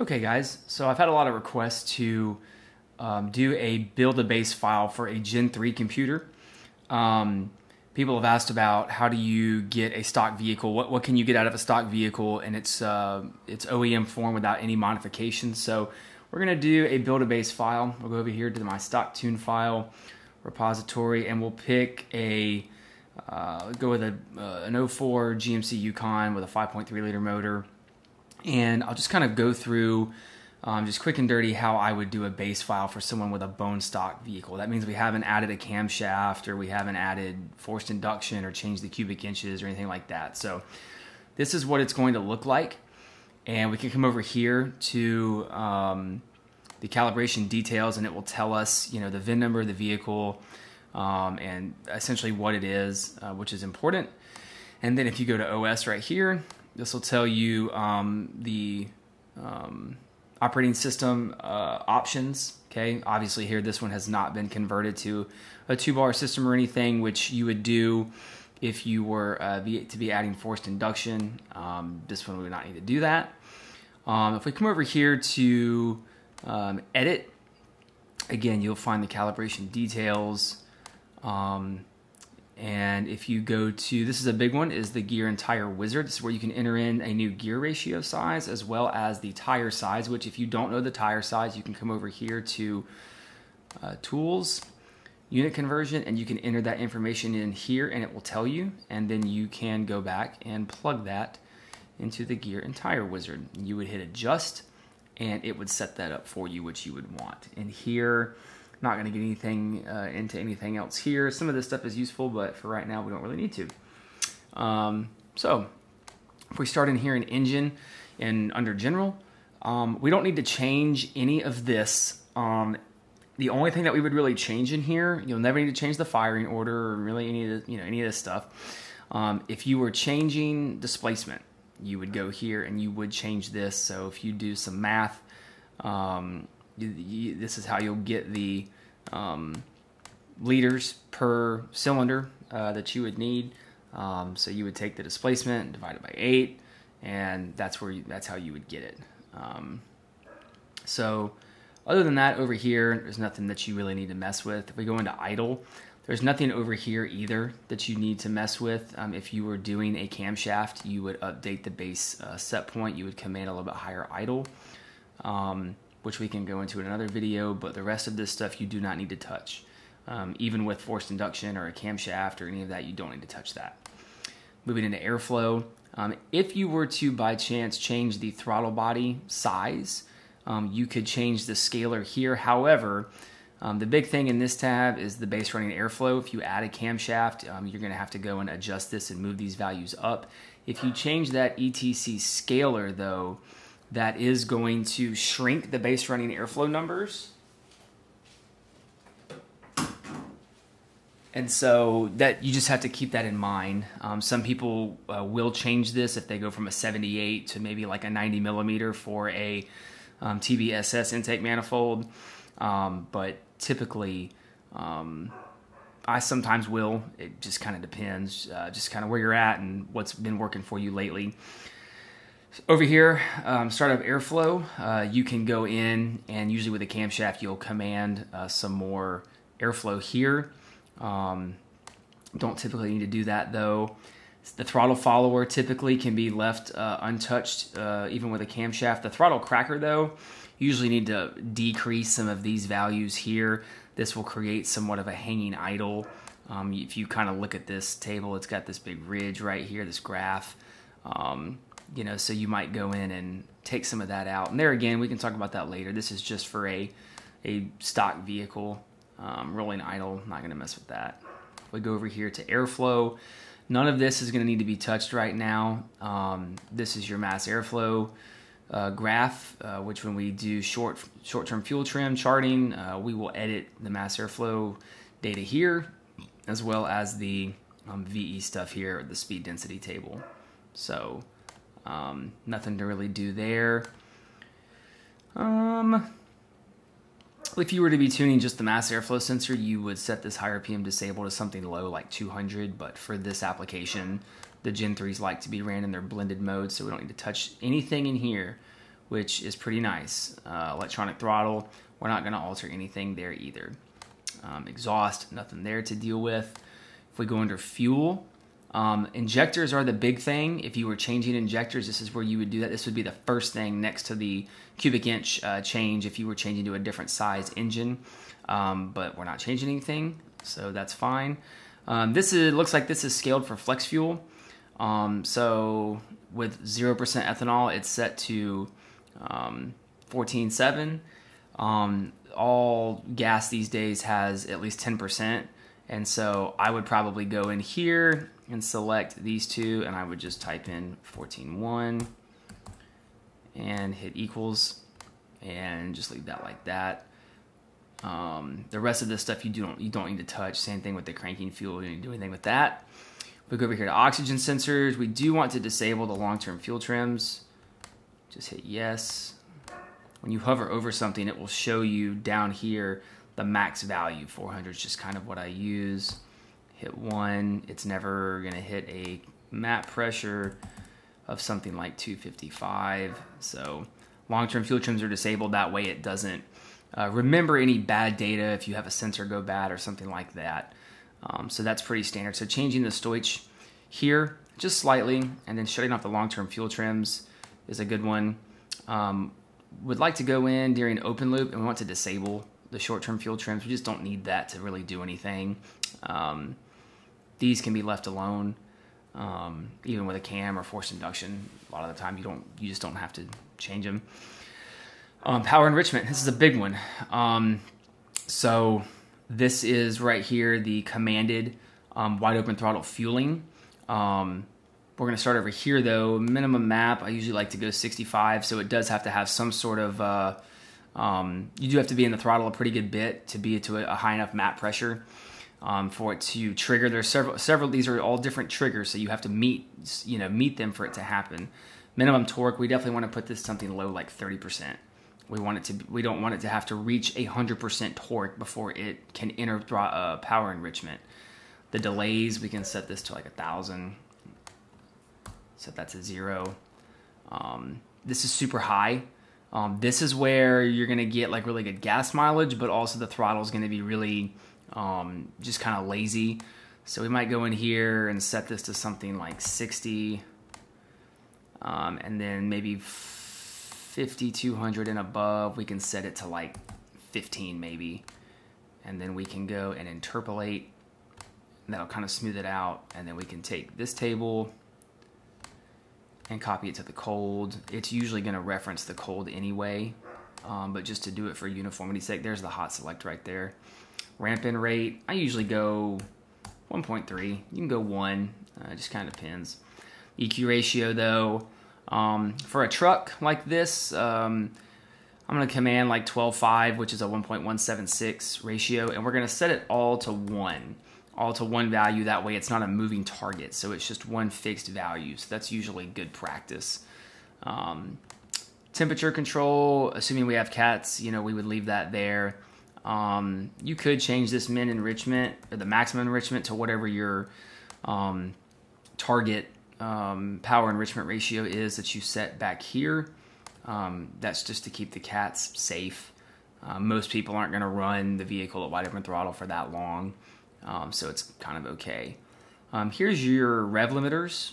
Okay guys, so I've had a lot of requests to do a build a base file for a Gen 3 computer. People have asked about how do you get a stock vehicle, what can you get out of a stock vehicle in its OEM form without any modifications. So we're going to do a build a base file. We'll go over here to my stock tune file repository and we'll pick a, go with an 04 GMC Yukon with a 5.3 liter motor. And I'll just kind of go through just quick and dirty how I would do a base file for someone with a bone stock vehicle. That means we haven't added a camshaft or we haven't added forced induction or changed the cubic inches or anything like that. So this is what it's going to look like. And we can come over here to the calibration details and it will tell us, you know, the VIN number of the vehicle and essentially what it is, which is important. And then if you go to OS right here, this will tell you the operating system options, okay? Obviously here, this one has not been converted to a 2-bar system or anything, which you would do if you were to be adding forced induction. This one we would not need to do that. If we come over here to edit, again, you'll find the calibration details. And if you go to, this is a big one, is the gear and tire wizard. This is where you can enter in a new gear ratio size as well as the tire size, which if you don't know the tire size, you can come over here to tools, unit conversion, and you can enter that information in here and it will tell you. And then you can go back and plug that into the gear and tire wizard. You would hit adjust and it would set that up for you, which you would want. And here, not going to get anything into anything else here. Some of this stuff is useful, but for right now, we don't really need to. So if we start in here in engine and under general, we don't need to change any of this. The only thing that we would really change in here, you'll never need to change the firing order or really any of the, any of this stuff. If you were changing displacement, you would go here and you would change this. So if you do some math, this is how you'll get the liters per cylinder that you would need. So you would take the displacement, divide it by 8, and that's where that's how you would get it. So other than that, over here, there's nothing that you really need to mess with. If we go into idle, there's nothing over here either that you need to mess with. If you were doing a camshaft, you would update the base set point. You would command a little bit higher idle. Which we can go into in another video, but the rest of this stuff you do not need to touch. Even with forced induction or a camshaft or any of that, you don't need to touch that. Moving into airflow, if you were to by chance change the throttle body size, you could change the scalar here. However, the big thing in this tab is the base running airflow. If you add a camshaft, you're going to have to go and adjust this and move these values up. If you change that ETC scalar though, that is going to shrink the base running airflow numbers. And so that you just have to keep that in mind. Some people will change this if they go from a 78 to maybe like a 90 millimeter for a TBSS intake manifold. But typically, I sometimes will. It just kind of depends, just kind of where you're at and what's been working for you lately. Over here, startup airflow, you can go in and usually with a camshaft, you'll command some more airflow here. Don't typically need to do that though. The throttle follower typically can be left untouched even with a camshaft. The throttle cracker though, usually need to decrease some of these values here. This will create somewhat of a hanging idle. If you kind of look at this table, it's got this big ridge right here, this graph. You know, so you might go in and take some of that out. And there again, we can talk about that later. This is just for a stock vehicle, rolling idle. I'm not going to mess with that. We go over here to airflow. None of this is going to need to be touched right now. This is your mass airflow graph, which when we do short-term fuel trim charting, we will edit the mass airflow data here, as well as the VE stuff here, the speed density table. So nothing to really do there. If you were to be tuning just the mass airflow sensor, you would set this high RPM disable to something low like 200. But for this application, the Gen 3s like to be ran in their blended mode, so we don't need to touch anything in here which is pretty nice. Electronic throttle, we're not gonna alter anything there either. Exhaust, nothing there to deal with. If we go under fuel, injectors are the big thing. If you were changing injectors, this is where you would do that. This would be the first thing next to the cubic inch change if you were changing to a different size engine. But we're not changing anything, so that's fine. This is, it looks like this is scaled for flex fuel. So with 0% ethanol, it's set to 14.7. All gas these days has at least 10%. And so I would probably go in here and select these two, and I would just type in 14.1 and hit equals and just leave that like that. The rest of this stuff you don't need to touch. Same thing with the cranking fuel, you don't need to do anything with that. We go over here to oxygen sensors. We do want to disable the long-term fuel trims. Just hit yes. When you hover over something, it will show you down here the max value. 400 is just kind of what I use. Hit 1. It's never going to hit a map pressure of something like 255. So long-term fuel trims are disabled. That way it doesn't remember any bad data if you have a sensor go bad or something like that. So that's pretty standard. So changing the Stoich here just slightly and then shutting off the long-term fuel trims is a good one. Would like to go in during open loop, and we want to disable the short-term fuel trims. We just don't need that to really do anything. These can be left alone, even with a cam or forced induction. A lot of the time, you just don't have to change them. Power enrichment. This is a big one. So this is right here the commanded wide open throttle fueling. We're going to start over here though. Minimum MAP. I usually like to go 65, so it does have to have some sort of you do have to be in the throttle a pretty good bit to be to a high enough MAP pressure for it to trigger. There's several. These are all different triggers, so you have to meet them for it to happen. Minimum torque. We definitely want to put this something low, like 30%. We don't want it to have to reach 100% torque before it can enter power enrichment. The delays. We can set this to like 1,000. Set that to 0. This is super high. This is where you're going to get like really good gas mileage, but also the throttle is going to be really just kind of lazy. So we might go in here and set this to something like 60, and then maybe 50, 200 and above. We can set it to like 15 maybe, and then we can go and interpolate. That'll kind of smooth it out, and then we can take this table and copy it to the cold. It's usually going to reference the cold anyway, but just to do it for uniformity's sake, there's the hot select right there. Ramp in rate, I usually go 1.3. You can go 1. It just kind of depends. EQ ratio though, for a truck like this, I'm going to command like 12.5, which is a 1.176 ratio, and we're going to set it all to 1. All to 1 value. That way it's not a moving target, so it's just 1 fixed value. So that's usually good practice. Temperature control, assuming we have cats, you know, we would leave that there. You could change this min enrichment or the maximum enrichment to whatever your target power enrichment ratio is that you set back here. That's just to keep the cats safe. Most people aren't going to run the vehicle at wide open throttle for that long. So it's kind of okay. Here's your rev limiters.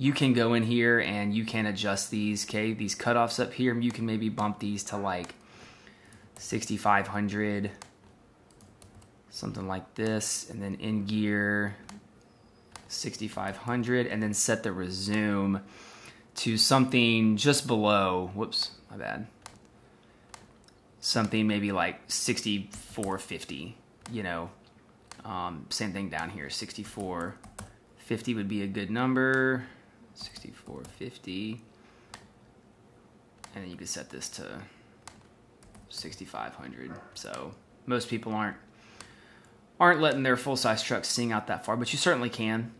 You can go in here and you can adjust these, okay, these cutoffs up here. You can maybe bump these to like 6,500, something like this. And then in gear, 6,500. And then set the resume to something just below, whoops, my bad. Something maybe like 6450, you know. Same thing down here. 6450 would be a good number. 6450, and then you could set this to 6500. So most people aren't letting their full-size trucks sing out that far, but you certainly can.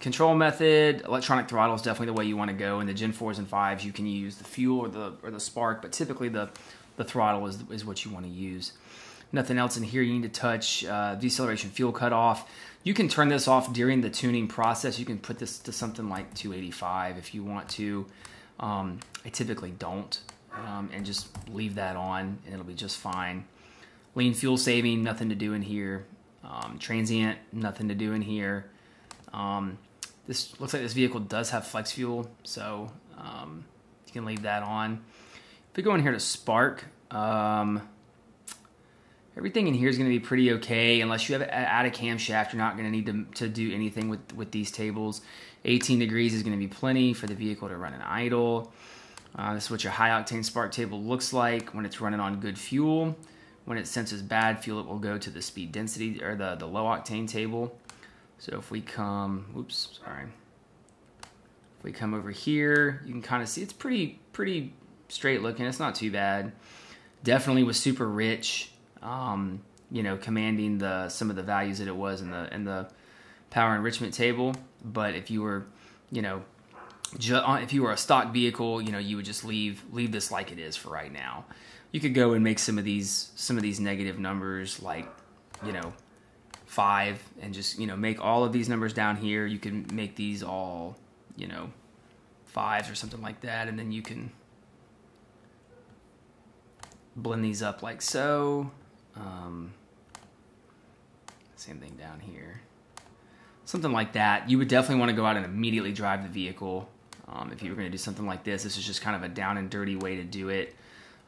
Control method, electronic throttle is definitely the way you want to go. In the Gen 4s and 5s, you can use the fuel or the spark, but typically the throttle is what you want to use. nothing else in here you need to touch, deceleration fuel cutoff. You can turn this off during the tuning process. You can put this to something like 285 if you want to. I typically don't, and just leave that on and it'll be just fine. Lean fuel saving, nothing to do in here. Transient, nothing to do in here. This looks like this vehicle does have flex fuel, so you can leave that on. If we go in here to spark, everything in here is going to be pretty okay. Unless you have add a camshaft, you're not going to need to do anything with these tables. 18 degrees is going to be plenty for the vehicle to run in idle. This is what your high octane spark table looks like when it's running on good fuel. When it senses bad fuel, it will go to the speed density or the low octane table. So if we come, oops, sorry. If we come over here, you can kind of see it's pretty straight looking. It's not too bad. Definitely was super rich, you know, commanding some of the values that it was in the power enrichment table. But if you were, you know, if you were a stock vehicle, you know, you would just leave this like it is for right now. You could go and make some of these negative numbers, like, you know, 5, and just, you know, make all of these numbers down here. You can make these all, you know, 5s or something like that, and then you can blend these up like so. Same thing down here. Something like that. You would definitely want to go out and immediately drive the vehicle if you were going to do something like this. This is just kind of a down and dirty way to do it.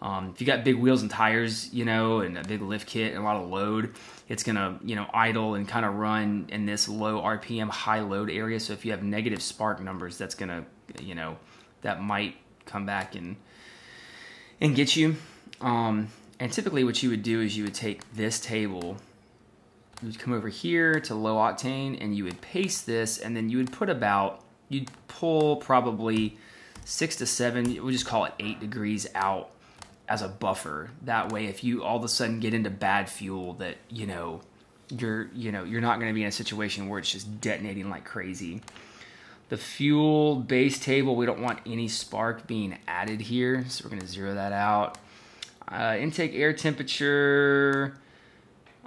If you got big wheels and tires, you know, and a big lift kit and a lot of load, it's going to, you know, idle and kind of run in this low RPM, high load area. So if you have negative spark numbers, that's going to, you know, that might come back and get you. And typically what you would do is you would take this table, you'd come over here to low octane, and you would paste this, and then you would put about, you'd pull probably 6 to 7, we'll just call it 8 degrees out as a buffer. That way, if you all of a sudden get into bad fuel, that, you know, you're not going to be in a situation where it's just detonating like crazy. The fuel base table, we don't want any spark being added here, so we're going to zero that out. Intake air temperature,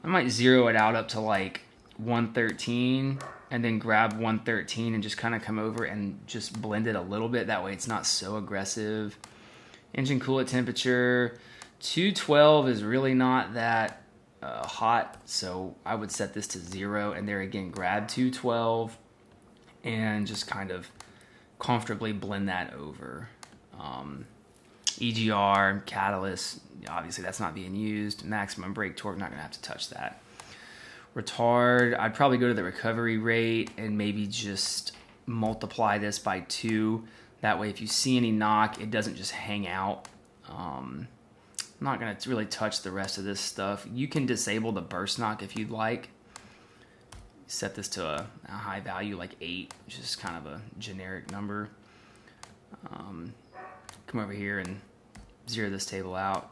I might zero it out up to like 113, and then grab 113 and just kind of come over and just blend it a little bit. That way it's not so aggressive. Engine coolant temperature, 212 is really not that hot, so I would set this to 0, and there again, grab 212 and just kind of comfortably blend that over. EGR, catalyst, obviously that's not being used. Maximum brake torque, not going to have to touch that. Retard, I'd probably go to the recovery rate and maybe just multiply this by 2. That way, if you see any knock, it doesn't just hang out. I'm not going to really touch the rest of this stuff. You can disable the burst knock if you'd like. Set this to a high value, like 8, which is kind of a generic number. Come over here and zero this table out.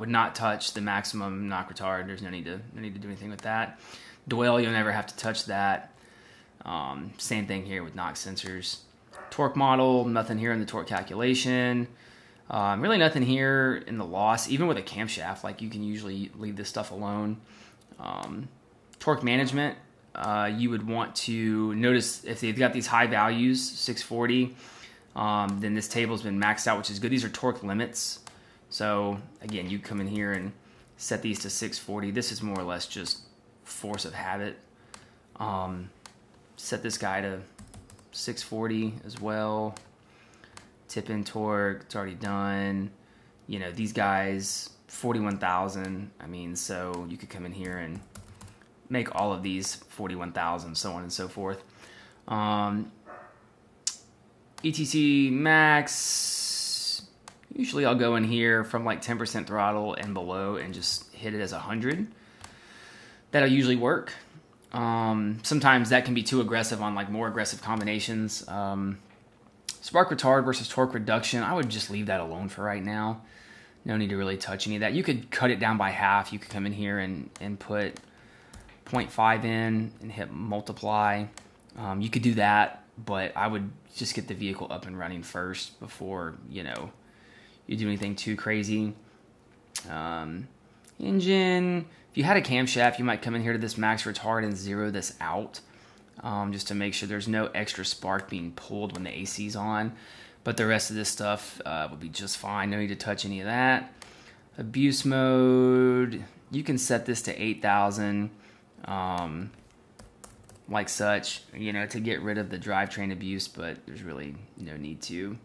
Would not touch the maximum knock retard. There's no need to do anything with that. Dwell, you'll never have to touch that. Same thing here with knock sensors. Torque model, nothing here in the torque calculation. Really nothing here in the loss. Even with a camshaft, like, you can usually leave this stuff alone. Torque management, you would want to notice if they've got these high values, 640, then this table's been maxed out, which is good. These are torque limits. So again, you come in here and set these to 640. This is more or less just force of habit. Set this guy to 640 as well. Tip in torque, it's already done. You know, these guys, 41,000. I mean, so you could come in here and make all of these 41,000, so on and so forth. ETC max, usually I'll go in here from like 10% throttle and below and just hit it as 100. That'll usually work. Sometimes that can be too aggressive on like more aggressive combinations. Spark retard versus torque reduction, I would just leave that alone for right now. No need to really touch any of that. You could cut it down by half. You could come in here and put 0.5 in and hit multiply. You could do that, but I would just get the vehicle up and running first before, you know, you do anything too crazy. engine. If you had a camshaft, you might come in here to this max retard and zero this out, just to make sure there's no extra spark being pulled when the AC's on. But the rest of this stuff will be just fine. No need to touch any of that. Abuse mode, you can set this to 8,000, like such, you know, to get rid of the drivetrain abuse, but there's really no need to.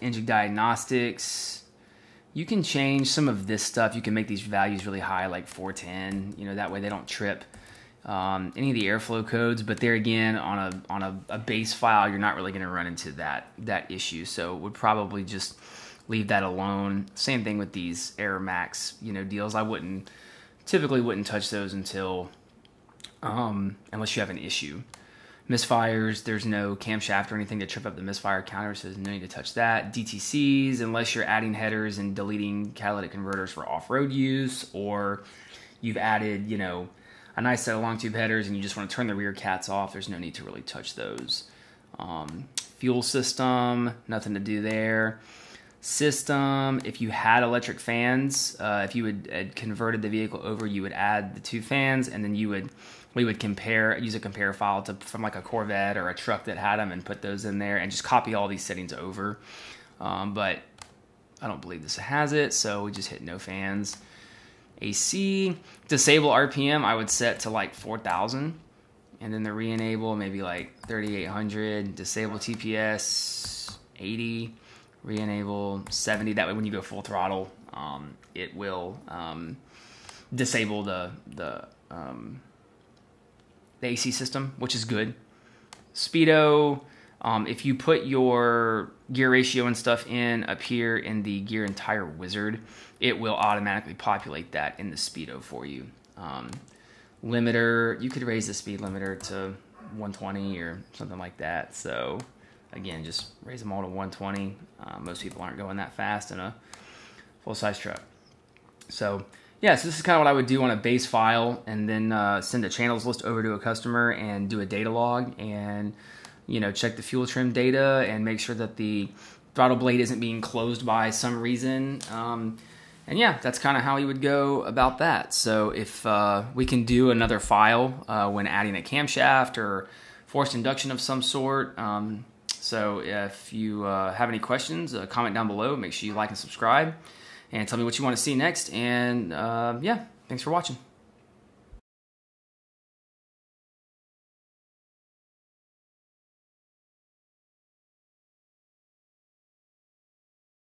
Engine diagnostics, you can change some of this stuff. You can make these values really high, like 410, you know, that way they don't trip any of the airflow codes. But there again, on a base file, you're not really going to run into that issue, so would probably just leave that alone. Same thing with these Air Max, you know, deals. I typically wouldn't touch those until unless you have an issue. Misfires, there's no camshaft or anything to trip up the misfire counter, so there's no need to touch that. DTCs, unless you're adding headers and deleting catalytic converters for off-road use, or you've added, you know, a nice set of long tube headers and you just want to turn the rear cats off, there's no need to really touch those. Fuel system, nothing to do there. System, if you had electric fans, if you had converted the vehicle over, you would add the two fans, and then we would use a compare file from like a Corvette or a truck that had them and put those in there and just copy all these settings over. But I don't believe this has it, so we just hit no fans. AC, disable RPM, I would set to like 4,000, and then the re-enable maybe like 3,800, disable TPS 80, re-enable 70. That way when you go full throttle, it will disable the AC system, which is good. Speedo, if you put your gear ratio and stuff in up here in the gear and tire wizard, it will automatically populate that in the speedo for you. Limiter, you could raise the speed limiter to 120 or something like that. So again, just raise them all to 120. Most people aren't going that fast in a full-size truck. So yeah, so this is kind of what I would do on a base file, and then send a channels list over to a customer and do a data log, and you know, check the fuel trim data and make sure that the throttle blade isn't being closed by some reason. And yeah, that's kind of how you would go about that. So if we can do another file when adding a camshaft or forced induction of some sort. So if you have any questions, comment down below. Make sure you like and subscribe and tell me what you want to see next. And yeah, thanks for watching.